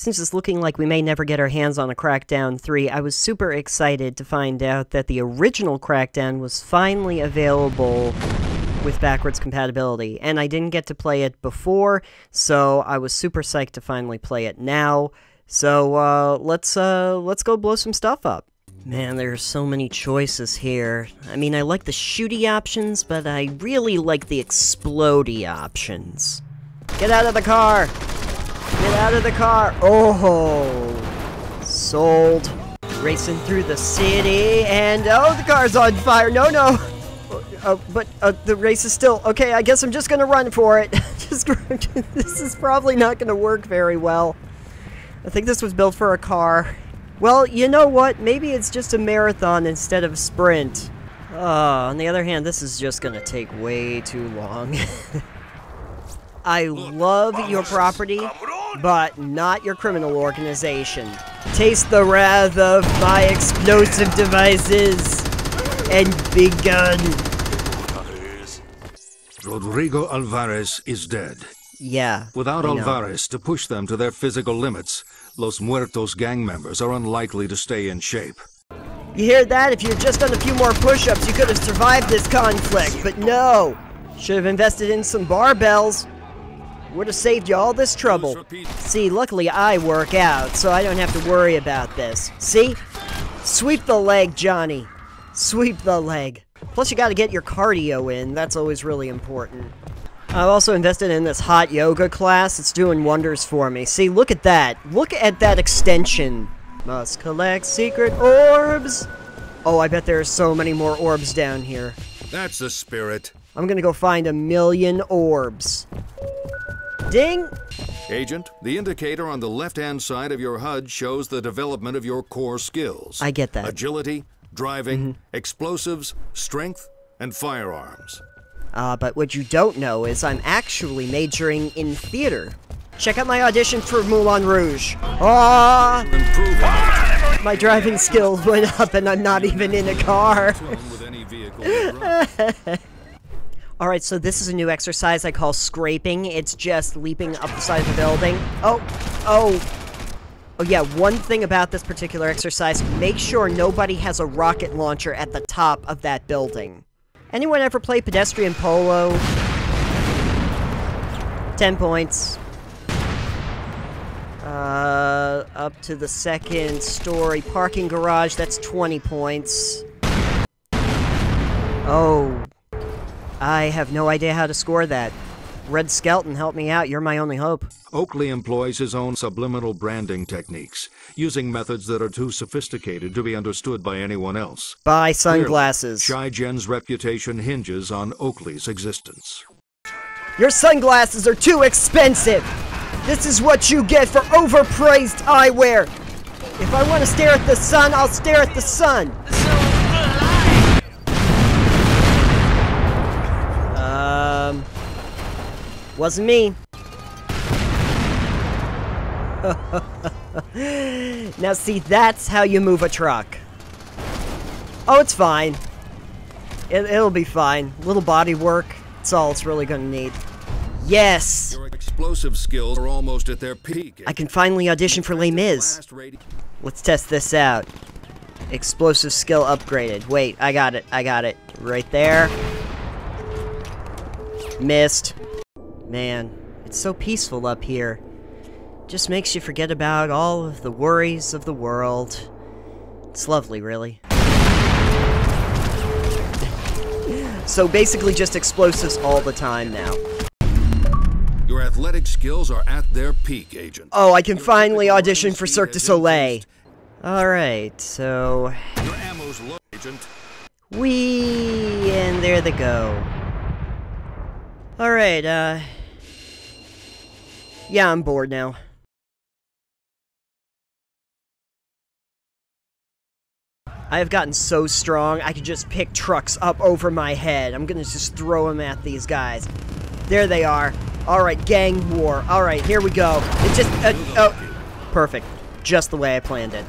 Since it's looking like we may never get our hands on a Crackdown 3, I was super excited to find out that the original Crackdown was finally available with backwards compatibility, and I didn't get to play it before, so I was super psyched to finally play it now. So let's go blow some stuff up. Man, there are so many choices here. I mean, I like the shooty options, but I really like the explodey options. Get out of the car! Get out of the car! Oh! Sold. Racing through the city, and oh, the car's on fire! No, no! But the race is still... Okay, I guess I'm just gonna run for it. This is probably not gonna work very well. I think this was built for a car. Well, you know what? Maybe it's just a marathon instead of a sprint. On the other hand, this is just gonna take way too long. I love your property, but not your criminal organization. Taste the wrath of my explosive devices and begun. Rodrigo Alvarez is dead. Yeah. Without Alvarez to push them to their physical limits, Los Muertos gang members are unlikely to stay in shape. You hear that? If you had just done a few more push-ups, you could have survived this conflict, but no! Should have invested in some barbells. Would have saved you all this trouble. See, luckily I work out, so I don't have to worry about this. See? Sweep the leg, Johnny. Sweep the leg. Plus you gotta get your cardio in, that's always really important. I've also invested in this hot yoga class. It's doing wonders for me. See, look at that. Look at that extension. Must collect secret orbs. Oh, I bet there are so many more orbs down here. That's the spirit. I'm gonna go find 1,000,000 orbs. Ding! Agent, the indicator on the left-hand side of your HUD shows the development of your core skills. I get that. Agility, driving, explosives, strength, and firearms. But what you don't know is I'm actually majoring in theater. Check out my audition for Moulin Rouge. Ah! My driving skill went up and I'm not even in a car. Alright, so this is a new exercise I call scraping. It's just leaping up the side of the building. Oh yeah, one thing about this particular exercise, make sure nobody has a rocket launcher at the top of that building. Anyone ever play pedestrian polo? 10 points. Up to the second story parking garage, that's 20 points. Oh. I have no idea how to score that. Red Skelton, help me out, you're my only hope. Oakley employs his own subliminal branding techniques, using methods that are too sophisticated to be understood by anyone else. Buy sunglasses. Clearly, Shai Jen's reputation hinges on Oakley's existence. Your sunglasses are too expensive! This is what you get for overpriced eyewear! If I want to stare at the sun, I'll stare at the sun! Wasn't me. Now see, that's how you move a truck. Oh, it's fine. It'll be fine. Little body work. That's all it's really gonna need. Yes! Your explosive skills are almost at their peak. I can finally audition for Les Mis. Let's test this out. Explosive skill upgraded. Wait, I got it. I got it. Right there. Missed. Man, it's so peaceful up here. Just makes you forget about all of the worries of the world. It's lovely, really. So basically just explosives all the time now. Your athletic skills are at their peak, Agent. Oh, I can finally audition for Cirque du Soleil. Alright, so... Your ammo's low, Agent. Whee! And there they go. Alright, yeah, I'm bored now. I have gotten so strong, I could just pick trucks up over my head. I'm gonna just throw them at these guys. There they are. Alright, gang war. Alright, here we go. It just, oh, perfect. Just the way I planned it.